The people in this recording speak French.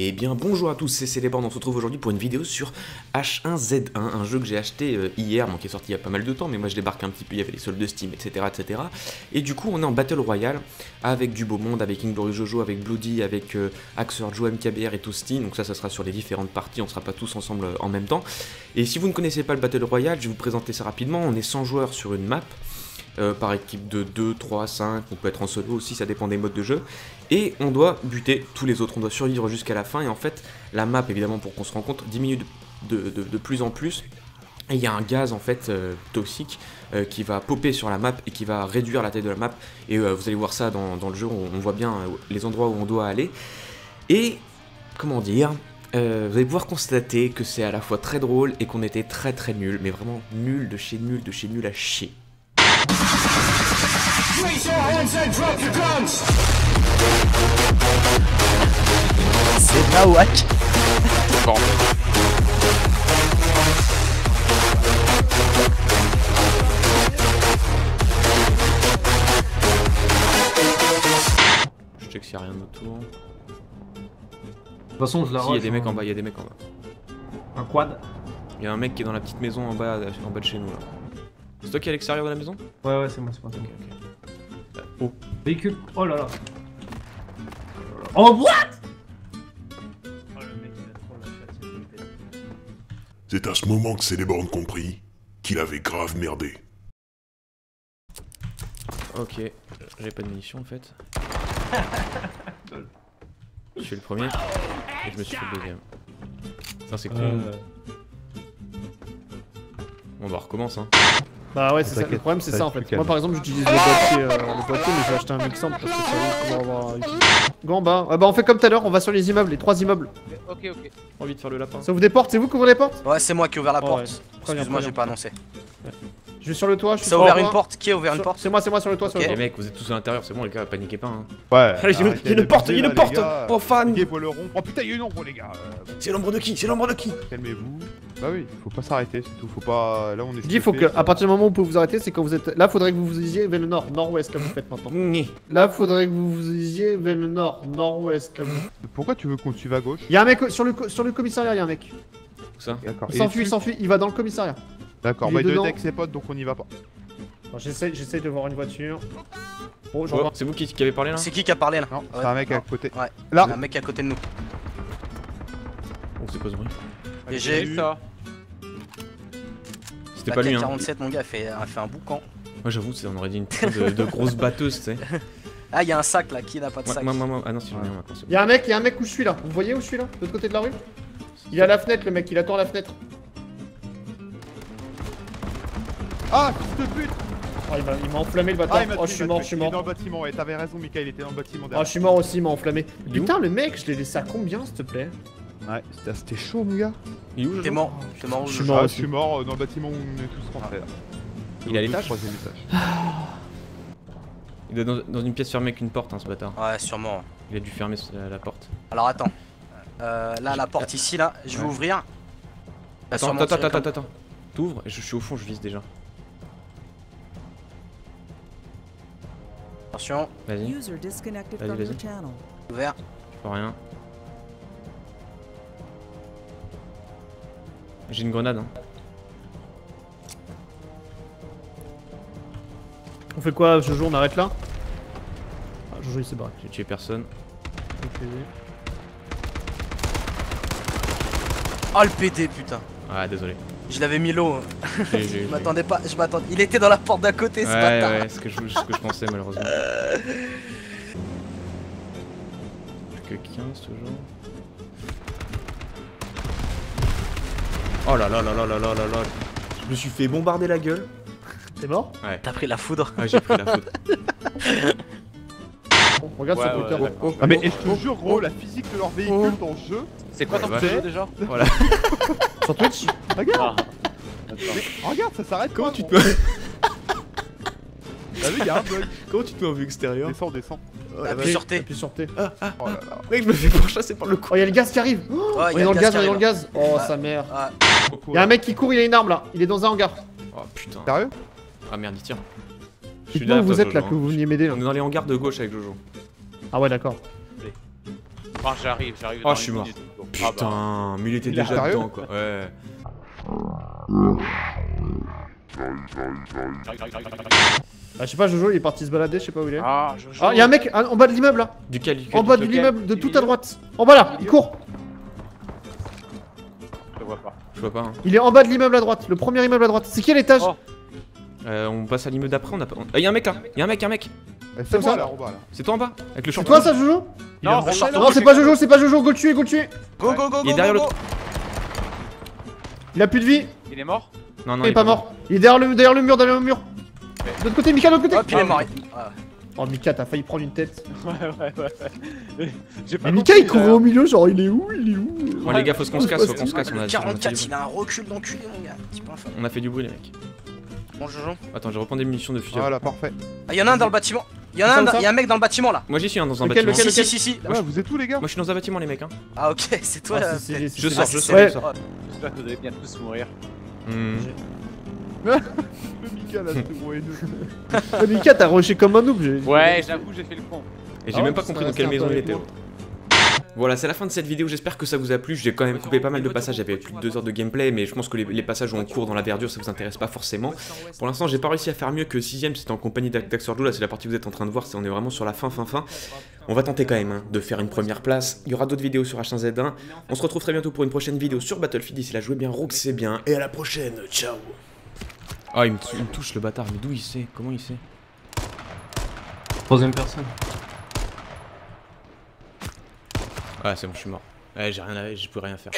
Eh bien bonjour à tous, c'est Celeborn, on se retrouve aujourd'hui pour une vidéo sur H1Z1, un jeu que j'ai acheté hier, bon, qui est sorti il y a pas mal de temps, mais moi je débarque un petit peu, il y avait les soldes de Steam, etc. etc. Et du coup on est en Battle Royale, avec du beau monde, avec IngloriousJojo, avec Bloody, avec aXerJo, MKBR et Toasty, donc ça sera sur les différentes parties, on sera pas tous ensemble en même temps. Et si vous ne connaissez pas le Battle Royale, je vais vous présenter ça rapidement, on est 100 joueurs sur une map, par équipe de 2, 3, 5, on peut être en solo aussi, ça dépend des modes de jeu. Et on doit buter tous les autres, on doit survivre jusqu'à la fin. Et en fait, la map, évidemment, pour qu'on se rencontre, diminue de plus en plus. Et il y a un gaz, en fait, toxique, qui va popper sur la map et qui va réduire la taille de la map. Et vous allez voir ça dans le jeu, on voit bien les endroits où on doit aller. Et, comment dire, vous allez pouvoir constater que c'est à la fois très drôle et qu'on était très très nul. Mais vraiment nul, de chez nul à chier. C'est pas wack. Bon. Je check s'il y a rien autour. De toute façon je la rush. Si, il y a des mecs en bas, il y a des mecs en bas. Un quad. Il y a un mec qui est dans la petite maison en bas de chez nous là. C'est toi qui es à l'extérieur de la maison? Ouais, ouais, c'est moi, c'est moi. Ok, ok. Oh. Véhicule. Oh là là. Oh, what? Oh, le mec, il a trop la chatte. C'est à ce moment que Celeborn comprit qu'il avait grave merdé. Ok, j'ai pas de munitions en fait. Je suis le premier et je me suis fait le deuxième. Ça, c'est cool. On va recommencer, hein. Bah ouais, c'est ça, le problème c'est ça en fait. Moi par exemple j'utilise le boîtier mais j'ai acheté un mec simple parce que ça va pouvoir avoir Gamba. Ah bah on fait comme tout à l'heure, on va sur les immeubles, les 3 immeubles. Ok, ok. Envie de faire le lapin. Ça ouvre des portes, c'est vous qui ouvrez les portes? Ouais, c'est moi qui ai ouvert la porte. Excuse-moi, j'ai pas annoncé. Je vais sur le toit, je suis sur le toit. Ça a ouvert une porte, qui a ouvert une porte? C'est moi sur le toit, sur le toit. Les mecs, vous êtes tous à l'intérieur, c'est bon les gars, paniquez pas hein. Ouais. Il y a une porte, il y a une porte. Oh fan. Oh putain, il y a une ombre les gars. C'est l'ombre de qui? C'est l'ombre de qui? Calmez-vous. Bah oui, faut pas s'arrêter, c'est tout, faut pas... Là on est... Je dis, faut que, à partir du moment où vous pouvez vous arrêter, c'est quand vous êtes... Là, faudrait que vous vous disiez vers le nord, nord-ouest, comme vous faites maintenant. Là, faudrait que vous vous disiez vers le nord, nord-ouest, comme vous... Pourquoi tu veux qu'on te suive à gauche? Y'a un mec, sur le commissariat, y'a un mec. Où ça? D'accord. Il s'enfuit, il va dans le commissariat. D'accord, bah il est avec ses potes, donc on y va pas. J'essaie de voir une voiture. Oh, j'en... C'est vous qui avez parlé là? C'est qui a parlé là? Non, c'est un mec à côté. Ouais, là. Un mec à côté de nous. On sait pas ce bruit. Et j'ai eu ça. C'était pas lui hein. 47 mon gars a fait un boucan. Moi j'avoue, on aurait dit une putain de grosse batteuse, tu sais. Ah, y'a un sac là, qui n'a pas de sac? Moi, ah non, si j'en ai un maintenant. Y'a un mec où je suis là, vous voyez où je suis là? De l'autre côté de la rue? Il est à la fenêtre, le mec, il attend à la fenêtre. Ah, fils de pute! Oh, il m'a enflammé le bâtard. Oh, je suis mort. Il est dans le bâtiment, ouais, t'avais raison, Mika, il était dans le bâtiment derrière. Oh, je suis mort aussi, il m'a enflammé. Putain, le mec, je l'ai laissé à combien, s'il te plaît? Ouais, c'était chaud, mon gars. T'es mort, je suis mort dans le bâtiment où on est tous rentrés. Il est à l'étage, je crois que c'est l'étage. Il est dans une pièce fermée qu'une porte, hein, ce bâtard. Ouais, sûrement. Il a dû fermer la porte. Alors attends. Là, la porte ici, là, je vais ouvrir. Attends. T'ouvres et je suis au fond, je vise déjà. Attention. Vas-y. Vas-y. Ouvert. Je peux rien. J'ai une grenade hein. On fait quoi Jojo, on arrête là? Ah, Jojo il s'est barré. J'ai tué personne. Okay. Ah le PD putain. Ouais désolé. Je l'avais mis low. Je m'attendais pas, je m'attendais. Il était dans la porte d'à côté ce bâtard. Ouais, ce que je pensais malheureusement. Plus que 15 toujours. Oh là là là là là là là là. Je me suis fait bombarder la gueule. T'es mort? Ouais. T'as pris la foudre? Ouais, j'ai pris la foudre. Oh, regarde ce bruteur. Ah mais je te jure gros, la physique de leur véhicule dans le jeu. C'est quoi ton jeu déjà? Voilà. Sur Twitch? Regarde. Regarde, ça s'arrête. Comment tu te... T'as vu, y'a un bug. Comment tu te mets en vue extérieure? Descends, descends. Appuie sur T. Oh là là. Mec, je me fais pourchasser par le coup. Oh, y'a le gaz qui arrive. Oh, y'a le gaz, y'a le gaz. Oh, sa mère. Y'a un mec qui court, il a une arme là, il est dans un hangar. Oh putain. Sérieux? Ah merde, il tire. Je suis là, vous êtes Jojo, là, que vous veniez m'aider. On est dans les hangars de gauche avec Jojo. Ah ouais, d'accord. Oh, j'arrive, j'arrive. Oh, je suis mort. Putain, ah bah. Mais il était déjà dedans, quoi. Ouais. Ah, je sais pas, Jojo, il est parti se balader, je sais pas où il est. Ah, Jojo. Ah, y'a un mec en bas de l'immeuble là. Duquel, en bas de l'immeuble, de tout à droite. En bas là, il court. Je le vois pas. Je vois pas. Hein. Il est en bas de l'immeuble à droite, le premier immeuble à droite. C'est quel étage? On passe à l'immeuble d'après, on a pas. Ah, y'a un mec là, y'a un mec, C'est toi là, en bas là. C'est toi en bas? Avec le champion. C'est toi ça, Jojo? Non, c'est pas Jojo, c'est pas Jojo, go le tuer, go le tuer. Go, go, go, go. Il est derrière l'autre. Il a plus de vie. Il est mort? Non, non, il est pas mort. Il est derrière le mur, De l'autre côté, Mika, de l'autre côté. Hop, il est mort. Oh, Mika, t'as failli prendre une tête. Ouais. Mais Mika, il courait au milieu, genre il est où? Bon, les gars, faut qu'on se casse, on a 44, il a un recul d'enculé, mon gars. On a fait du bruit, les mecs. Bon, Jojo. Attends, je reprends des munitions de fusil. Voilà, parfait. Ah, y'en a un dans le bâtiment. Y'a un mec dans le bâtiment là. Moi j'y suis dans un bâtiment. Si. Moi, vous êtes où les gars? Moi je suis dans un bâtiment, les mecs. Ah, ok, c'est toi là. Je sors, je sors. J'espère que vous allez bien tous mourir. Le Mika là, c'est bon et nous. Le Mika, t'as rushé comme un noob. Ouais, j'avoue, j'ai fait le con. Et j'ai même pas compris dans quelle maison il était. Voilà, c'est la fin de cette vidéo, j'espère que ça vous a plu. J'ai quand même coupé pas mal de passages, j'avais plus de 2 heures de gameplay, mais je pense que les passages en cours dans la verdure, ça vous intéresse pas forcément. Pour l'instant, j'ai pas réussi à faire mieux que 6ème, c'était en compagnie d'aXerJo, là c'est la partie que vous êtes en train de voir, on est vraiment sur la fin. On va tenter quand même de faire une première place, il y aura d'autres vidéos sur H1Z1. On se retrouve très bientôt pour une prochaine vidéo sur Battlefield, d'ici là, jouez bien, Rogue, c'est bien, et à la prochaine, ciao. Ah, il me touche le bâtard, mais d'où il sait? Comment il sait? Troisième personne. Ouais, c'est bon, je suis mort. Ouais, j'ai rien, je peux rien faire.